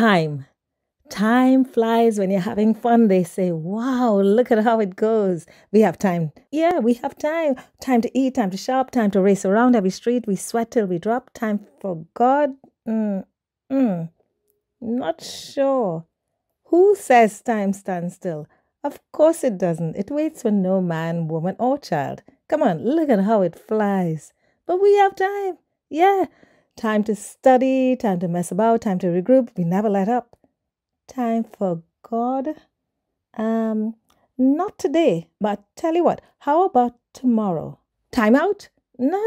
time. Time flies when you're having fun. They say, wow, look at how it goes. We have time. Yeah, we have time. Time to eat, time to shop, time to race around every street. We sweat till we drop. Time for God. Not sure. Who says time stands still? Of course it doesn't. It waits for no man, woman, or child. Come on, look at how it flies. But we have time. Yeah, time to study, time to mess about, time to regroup. We never let up. Time for God? Not today, but tell you what, how about tomorrow? Time out? No.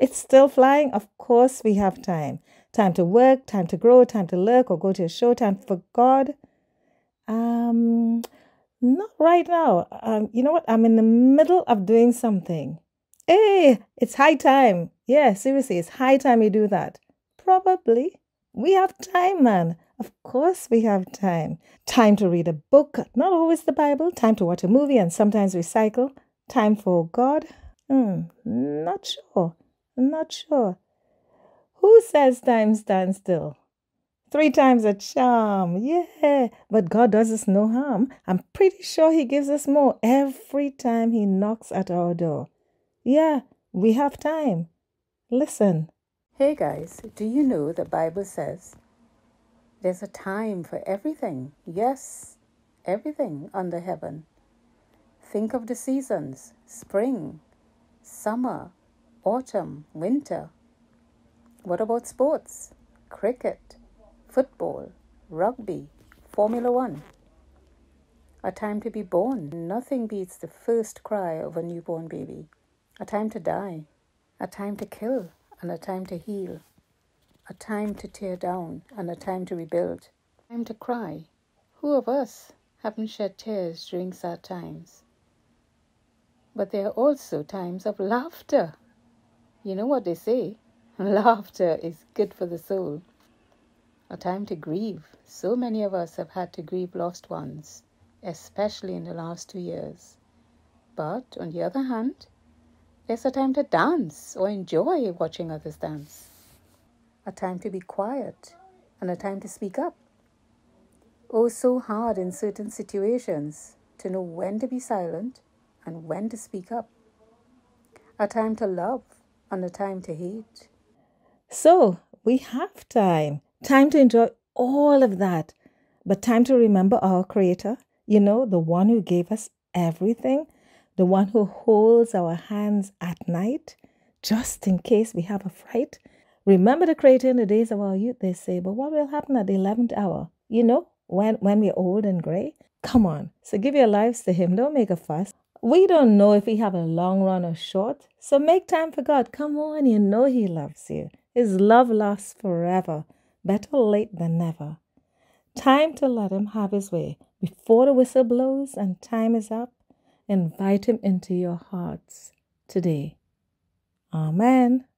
It's still flying. Of course we have time. Time to work, time to grow, time to lurk or go to a show, time for God. Not right now. You know what? I'm in the middle of doing something. Hey, it's high time. Yeah, seriously, it's high time you do that. Probably. We have time, man. Of course we have time. Time to read a book, not always the Bible. Time to watch a movie and sometimes recycle. Time for God? Not sure. Who says time stands still? 3 times a charm. Yeah, but God does us no harm. I'm pretty sure he gives us more every time he knocks at our door. Yeah, we have time. Listen. Hey guys, do you know the Bible says there's a time for everything? Yes, everything under heaven. Think of the seasons: spring, summer, autumn, winter. What about sports? Cricket, football, rugby, Formula One. A time to be born. Nothing beats the first cry of a newborn baby. A time to die, a time to kill, and a time to heal. A time to tear down and a time to rebuild. A time to cry. Who of us haven't shed tears during sad times? But there are also times of laughter. You know what they say? Laughter is good for the soul. A time to grieve. So many of us have had to grieve lost ones, especially in the last 2 years. But on the other hand, there's a time to dance or enjoy watching others dance. A time to be quiet, and a time to speak up. Oh, so hard in certain situations to know when to be silent and when to speak up. A time to love, and a time to hate. So, we have time. Time to enjoy all of that. But time to remember our Creator. You know, the one who gave us everything. The one who holds our hands at night, just in case we have a fright. Remember the Creator in the days of our youth, they say, but what will happen at the 11th hour? You know, when we're old and gray? Come on. So give your lives to him. Don't make a fuss. We don't know if we have a long run or short. So make time for God. Come on. You know he loves you. His love lasts forever. Better late than never. Time to let him have his way. Before the whistle blows and time is up, invite him into your hearts today. Amen.